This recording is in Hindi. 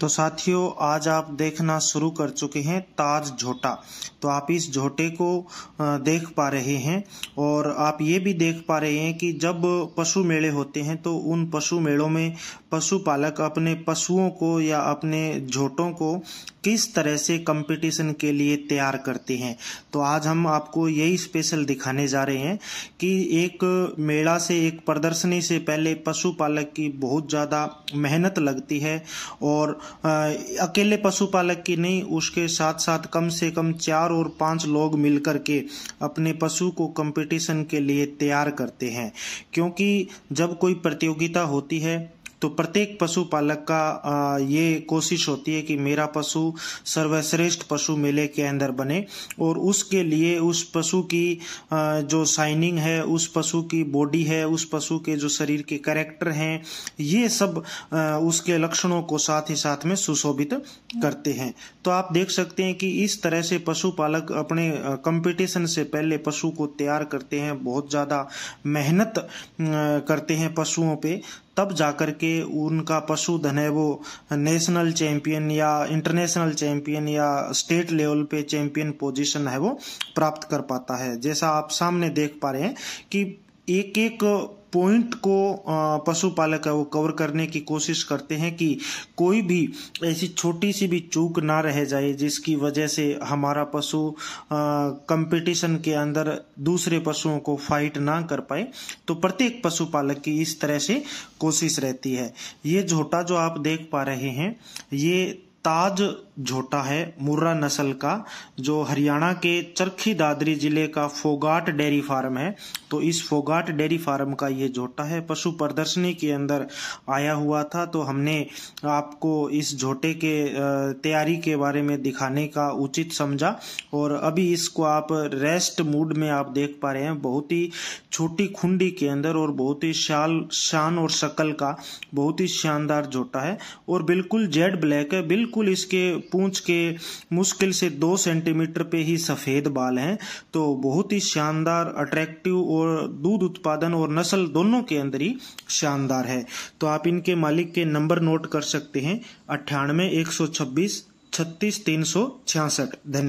तो साथियों आज आप देखना शुरू कर चुके हैं ताज झोटा। तो आप इस झोटे को देख पा रहे हैं और आप ये भी देख पा रहे हैं कि जब पशु मेले होते हैं तो उन पशु मेलों में पशुपालक अपने पशुओं को या अपने झोटों को किस तरह से कंपटीशन के लिए तैयार करते हैं। तो आज हम आपको यही स्पेशल दिखाने जा रहे हैं कि एक मेला से, एक प्रदर्शनी से पहले पशुपालक की बहुत ज़्यादा मेहनत लगती है और अकेले पशुपालक की नहीं, उसके साथ साथ कम से कम 4 और 5 लोग मिलकर के अपने पशु को कंपटीशन के लिए तैयार करते हैं, क्योंकि जब कोई प्रतियोगिता होती है तो प्रत्येक पशुपालक का ये कोशिश होती है कि मेरा पशु सर्वश्रेष्ठ पशु मेले के अंदर बने और उसके लिए उस पशु की जो शाइनिंग है, उस पशु की बॉडी है, उस पशु के जो शरीर के कैरेक्टर हैं, ये सब उसके लक्षणों को साथ ही साथ में सुशोभित करते हैं। तो आप देख सकते हैं कि इस तरह से पशुपालक अपने कंपटीशन से पहले पशु को तैयार करते हैं, बहुत ज़्यादा मेहनत करते हैं पशुओं पे, तब जाकर के उनका पशुधन है वो नेशनल चैंपियन या इंटरनेशनल चैंपियन या स्टेट लेवल पे चैंपियन पोजीशन है वो प्राप्त कर पाता है। जैसा आप सामने देख पा रहे हैं कि एक एक पॉइंट को पशुपालक है वो कवर करने की कोशिश करते हैं कि कोई भी ऐसी छोटी सी भी चूक ना रह जाए जिसकी वजह से हमारा पशु कंपटीशन के अंदर दूसरे पशुओं को फाइट ना कर पाए। तो प्रत्येक पशुपालक की इस तरह से कोशिश रहती है। ये झोटा जो आप देख पा रहे हैं ये ताज झोटा है मुर्रा नस्ल का, जो हरियाणा के चरखी दादरी जिले का फोगाट डेयरी फार्म है। तो इस फोगाट डेयरी फार्म का ये झोटा है, पशु प्रदर्शनी के अंदर आया हुआ था। तो हमने आपको इस झोटे के तैयारी के बारे में दिखाने का उचित समझा और अभी इसको आप रेस्ट मूड में आप देख पा रहे हैं। बहुत ही छोटी खुंडी के अंदर और बहुत ही शान और शक्ल का बहुत ही शानदार झोटा है और बिल्कुल जेड ब्लैक है। बिल्कुल इसके पूंछ के मुश्किल से 2 सेंटीमीटर पे ही सफेद बाल हैं। तो बहुत ही शानदार, अट्रैक्टिव और दूध उत्पादन और नस्ल दोनों के अंदर ही शानदार है। तो आप इनके मालिक के नंबर नोट कर सकते हैं 98 126 36 366। धन्यवाद।